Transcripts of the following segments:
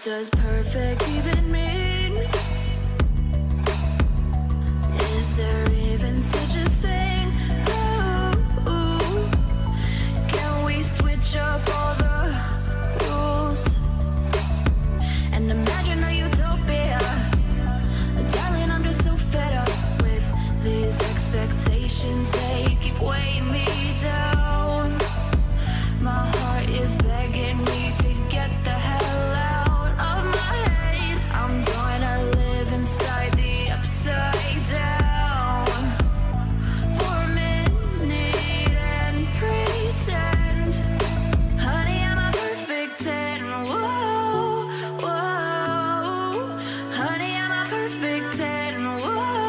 What does perfect even mean? Is there even such a thing? Ooh, can we switch up all the rules and imagine a utopia? Darling, I'm just so fed up with these expectations. They keep weighing me down. My heart is begging me to get the hell out of my head. I'm gonna live inside the upside down for a minute and pretend, honey, I'm a perfect 10. Whoa, whoa, honey, I'm a perfect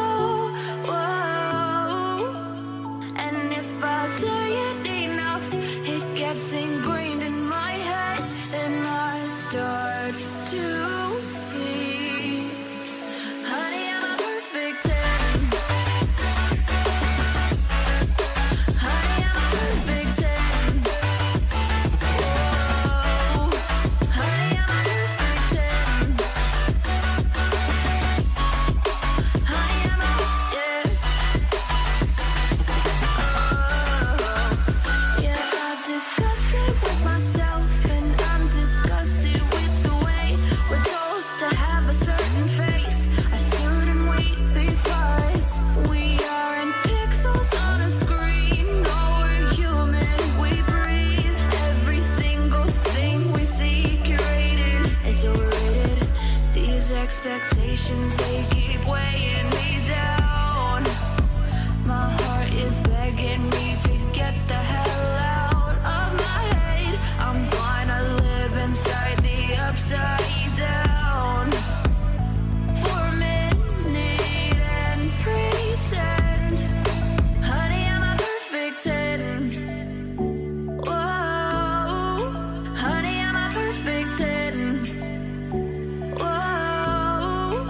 10. Whoa, whoa. And if I say it enough, it gets ingrained in my head, and I start to see, honey, I'm a perfect 10. Honey, I'm a perfect 10. Whoa, honey, I'm a perfect 10. Honey, I'm a, yeah. Yeah, I've discussed it with myself, and I'm disgusted with the way we're told to have a certain face. I stood and wait because we aren't pixels on a screen. No, we're human, we breathe. Every single thing we see curated, it's overrated. These expectations, they keep weighing me down. My heart is begging me to get the hell out of my head. I'm gonna live inside the upside down for a minute and pretend, honey, I'm a perfect 10. Whoa, honey, I'm a perfect 10. Whoa.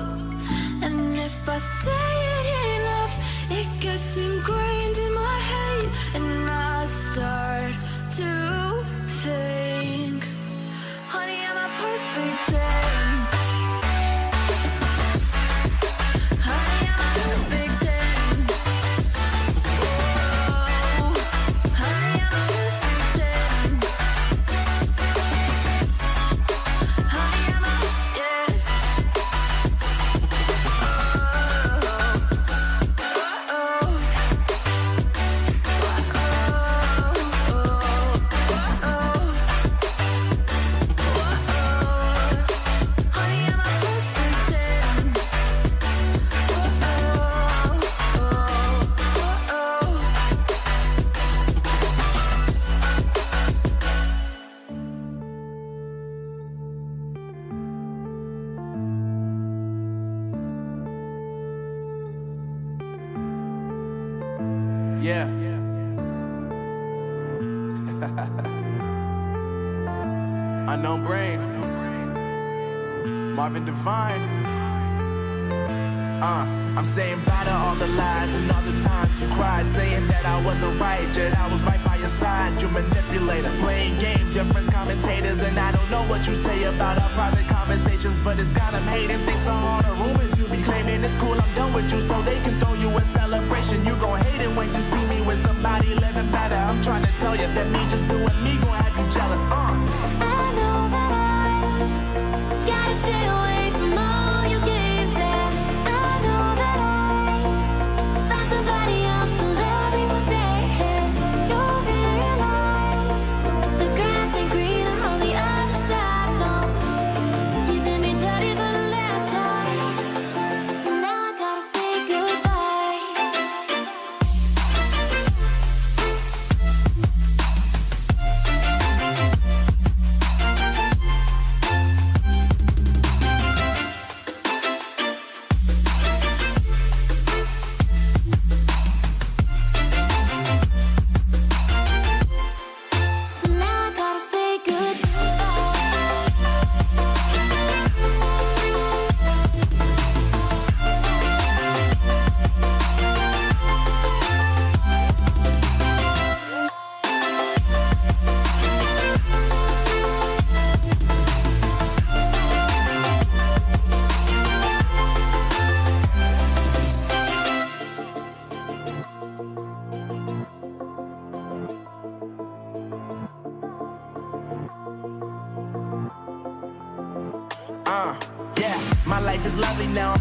And if I say it enough, it gets ingrained in my head, and I start to think, honey, I'm a perfect 10. Honey, I'm a perfect 10. Whoa, honey, I'm a perfect 10. Honey, I'm a, yeah. Honey, I'm a perfect 10. Yeah. Unknown Brain, Marvin Devine. I'm saying bye to all the lies and all the times you cried, saying that I wasn't right, yet I was right by your side. You manipulator, playing games, your friends commentators, and I don't know what you say about our private conversations, but it's got them hating. Thanks to all the rumors you be claiming, it's cool, I'm done with you, so they can throw you a celebration. You gon' hate it when you see me with somebody living better. I'm trying to tell you that me just doing me gon' have you jealous. I know that I gotta stay away from all your games, and I know that I found somebody else to love me one day. You'll realize the grass ain't greener on the other side. No, you did me dirty for the last time, so now I gotta say goodbye. Yeah, my life is lovely now, I'm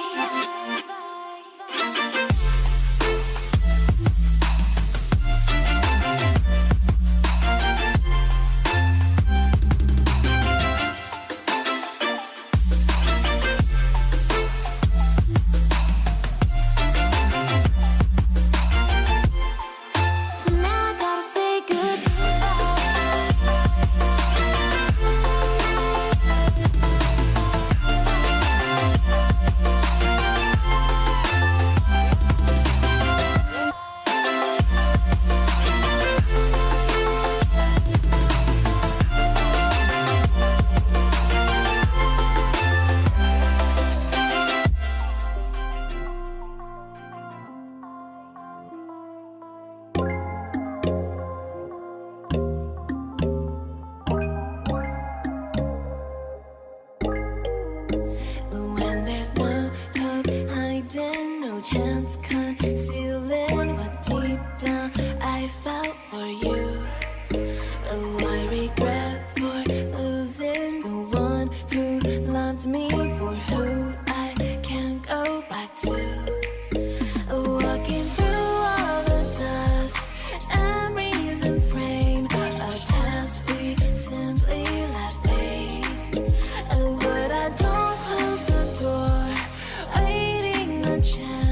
Hands concealing what deep down I felt for you. Oh, I regret for losing the one who loved me, for who I can't go back to. Oh, walking through all the dust, memories and frame a past we simply let fade. Oh, but I don't close the door, waiting a chance.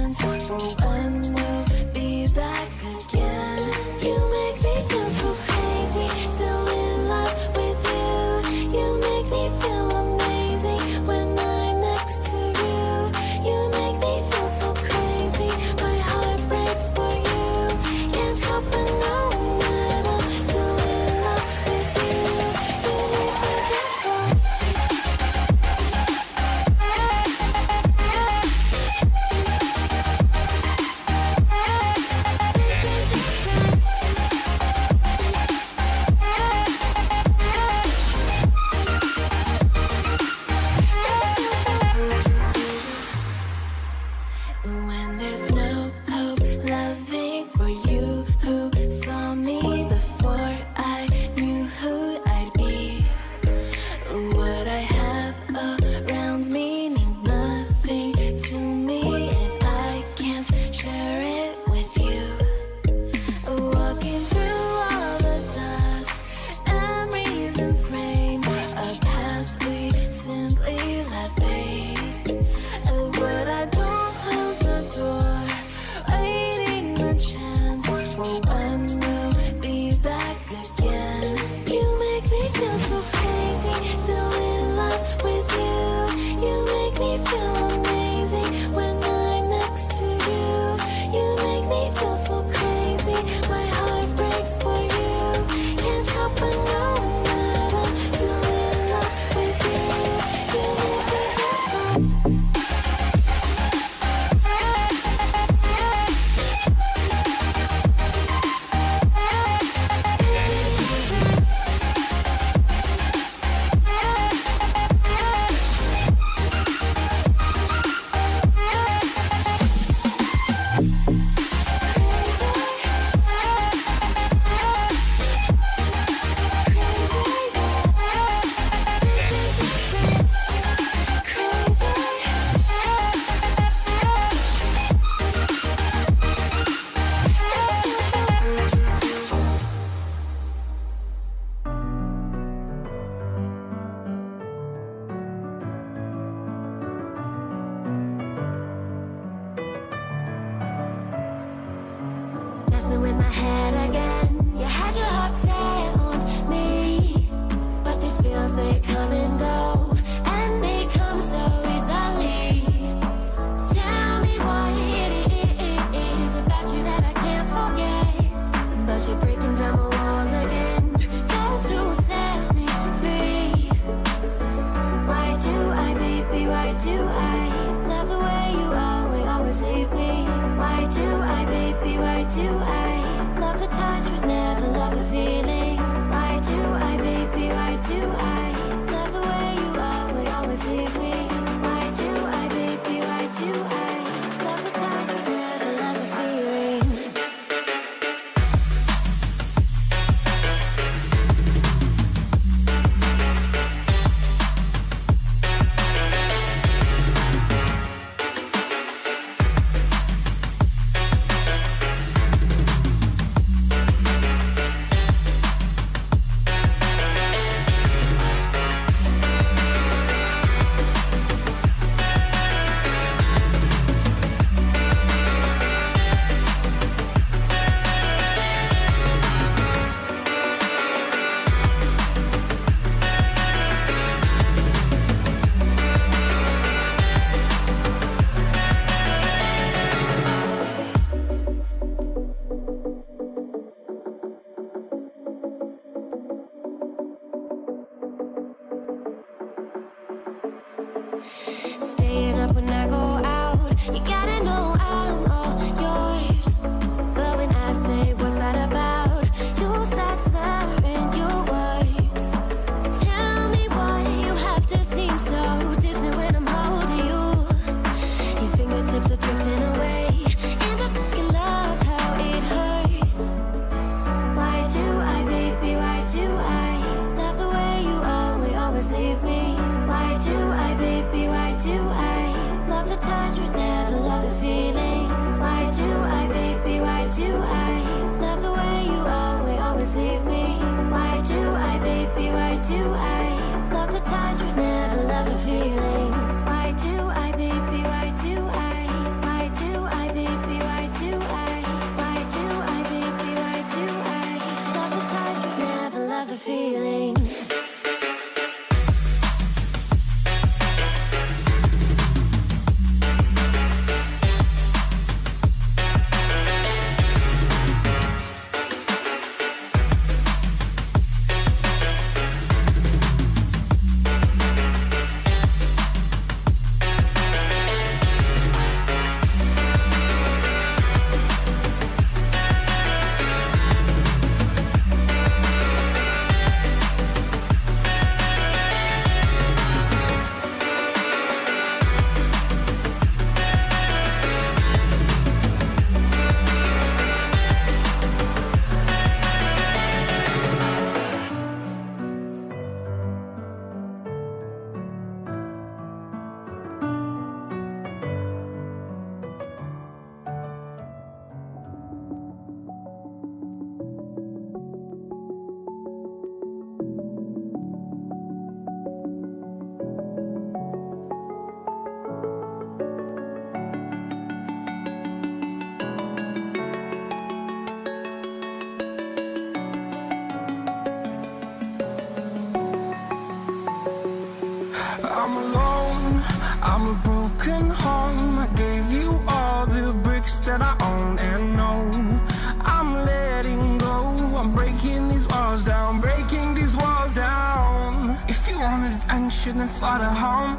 you, then fly to home.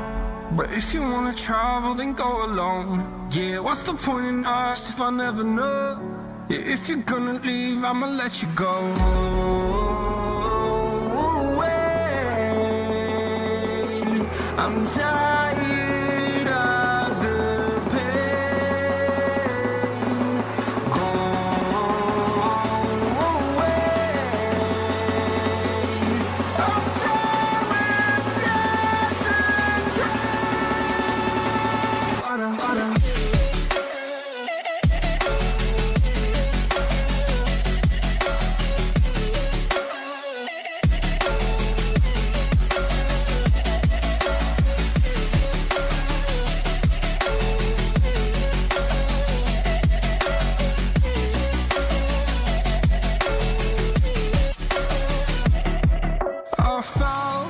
But if you wanna travel, then go alone. Yeah, what's the point in us if I never know? Yeah, if you're gonna leave, I'ma let you go. Away, I'm tired of the pain. Go away, I'm tired of this. I fell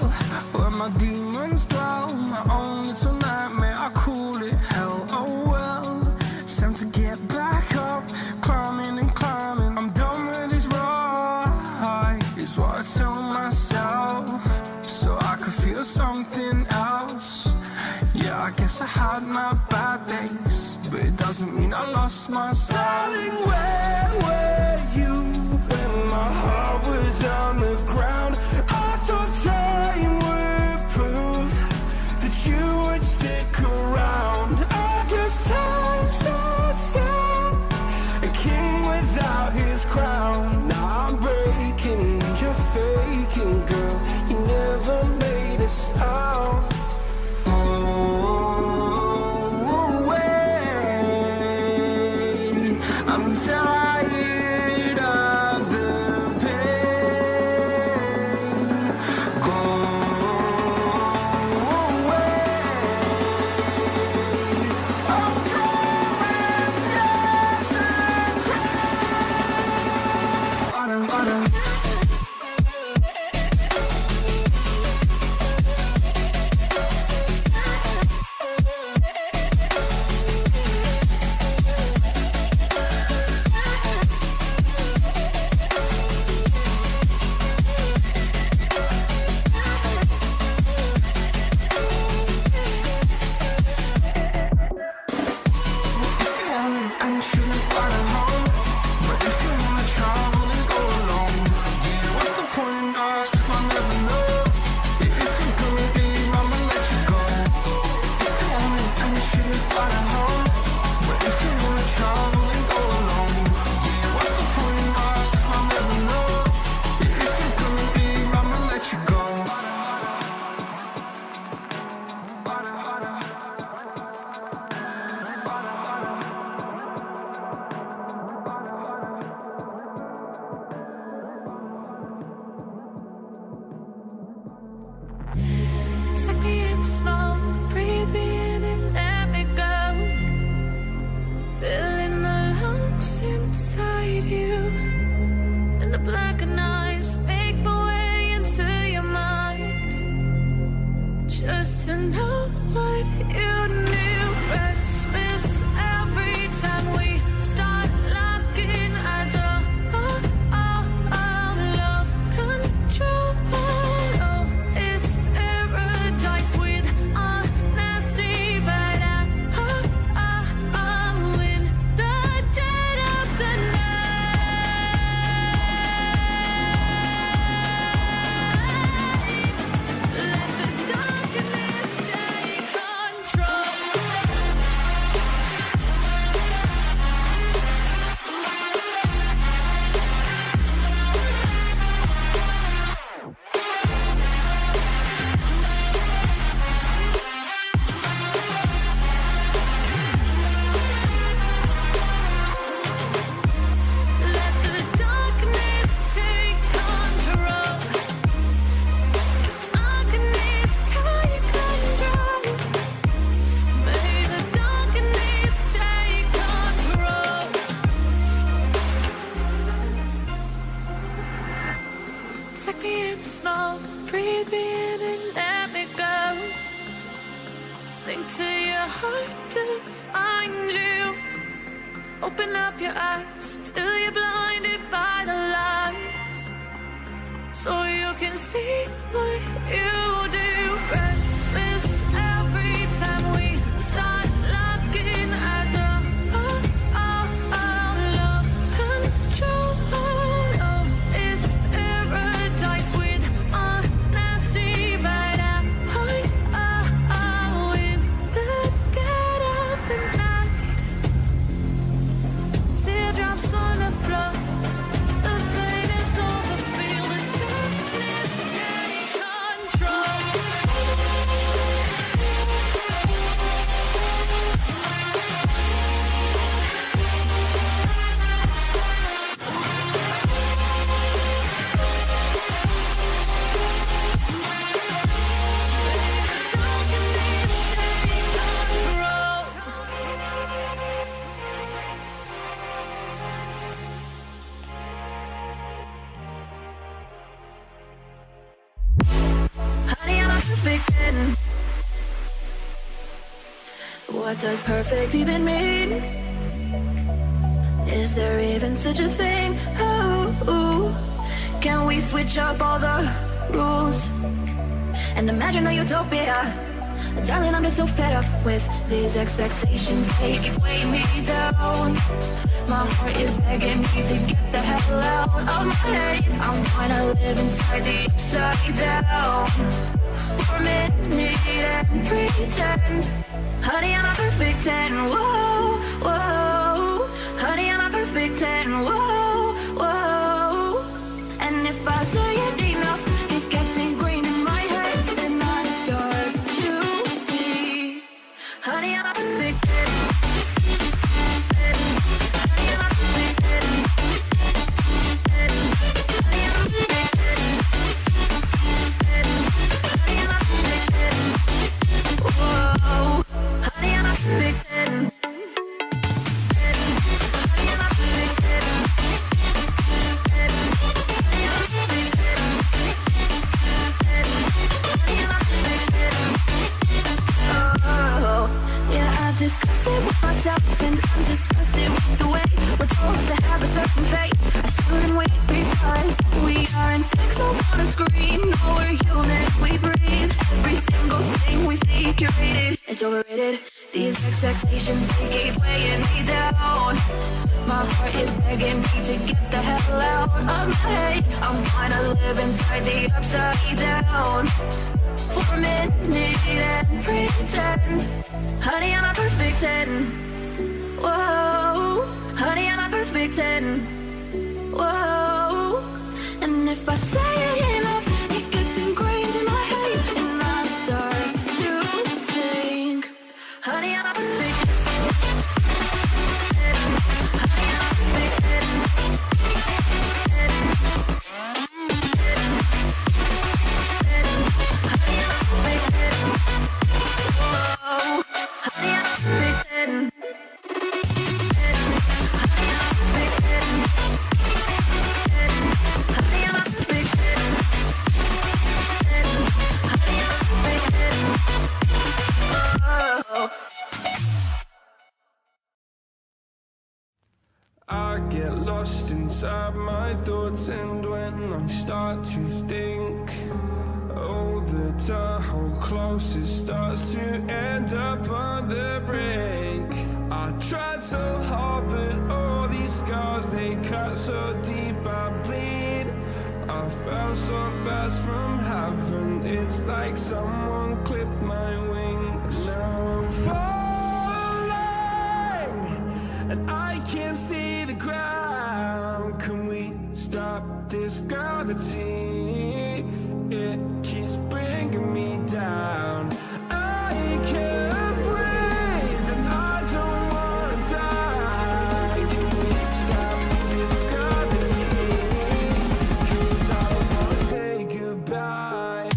where my demons dwell. My own little nightmare, I call it hell. Oh well, it's time to get back up. Climbing and climbing, I'm done with this ride, is what I tell myself, so I could feel something else. Yeah, I guess I had my bad days, but it doesn't mean I lost my style. Where were you when my heart was on the ground? Faking girl, you never made us out. Oh, away, I'm tired of the pain. Go away, I'm tired of yesterday. To know what you knew. Christmas, every time we start locking eyes, I lost control. Oh, it's paradise with honesty, but I'm in the dead of the night. Let the darkness smoke, breathe me in and let me go. Sink to your heart to find you. Open up your eyes till you're blinded by the lies, so you can see what you do. perfect in? What does perfect even mean? Is there even such a thing? Ooh, can we switch up all the rules and imagine a utopia? Darling, I'm just so fed up with these expectations. They keep weighing me down. My heart is begging me to get the hell out of my head. I'm gonna live inside the upside down for a minute and pretend. Honey, I'm a perfect 10. Whoa, whoa. Honey, I'm a perfect 10. Whoa, whoa. And if I say it enough, it gets ingrained in my head, and I start to see. Honey, I'm a perfect 10. Expectations, they keep weighing me down. My heart is begging me to get the hell out of my head. I'm gonna live inside the upside down for a minute and pretend. Honey, I'm a perfect 10. Whoa. Honey, I'm a perfect 10. Whoa. And if I say it enough, it gets ingrained in my head, and I start to think, honey, I'm a perfect 10. Inside my thoughts, and when I start to think, oh, the tunnel closest starts to end up on the brink. I tried so hard, but all these scars, they cut so deep I bleed. I fell so fast from heaven, it's like someone clipped my wings. Now I'm falling, and I can't see the ground. Can we stop this gravity? It keeps bringing me down. I can't breathe and I don't want to die. Can we stop this gravity? 'Cause I want to say goodbye.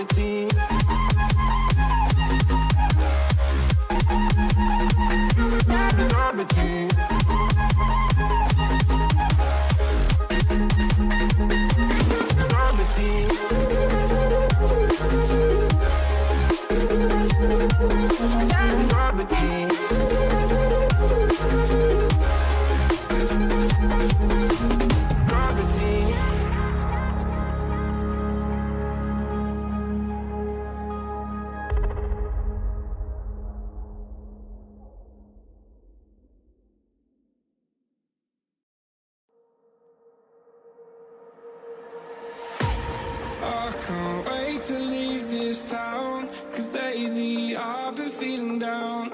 everything. Everything. To leave this town, cause lately I've been feeling down.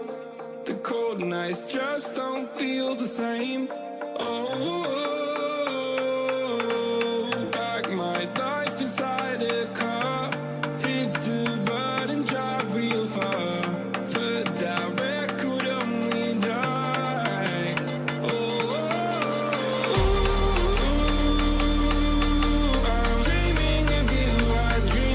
The cold nights just don't feel the same. Oh, like my life inside a car, hit the bud and drive real far. But that record only died. Oh, I'm dreaming of you, I dream.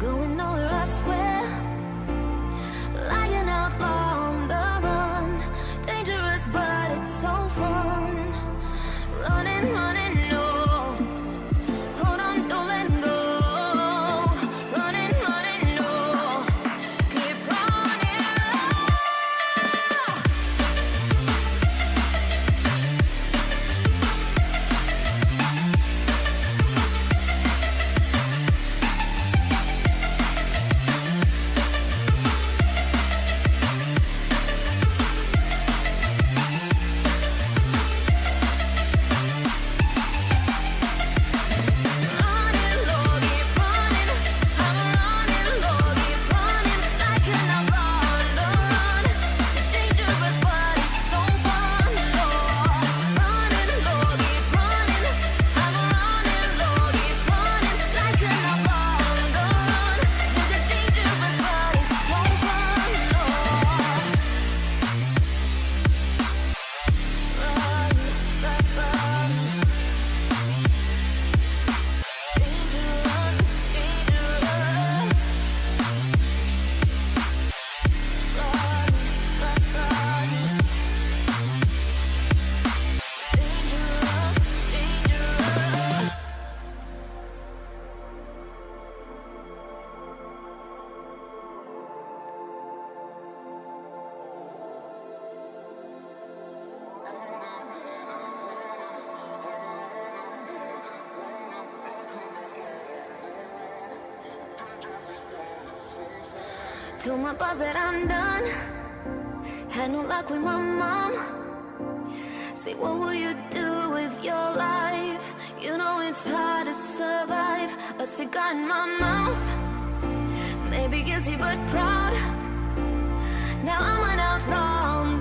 going nowhere I swear, like an outlaw on the run. Dangerous but it's so fun, running, running, no, hold on, don't let go, running. Told my boss that I'm done. Had no luck with my mom. Say, what will you do with your life? You know it's hard to survive. A cigar in my mouth, maybe guilty but proud. Now I'm an outlaw.